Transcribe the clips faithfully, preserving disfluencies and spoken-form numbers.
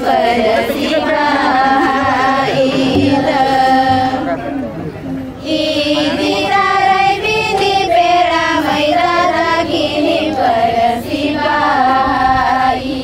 pada si Maha Ilah. Ini tarai binti peramai tata kini pada si Maha Ilah.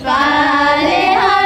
Pare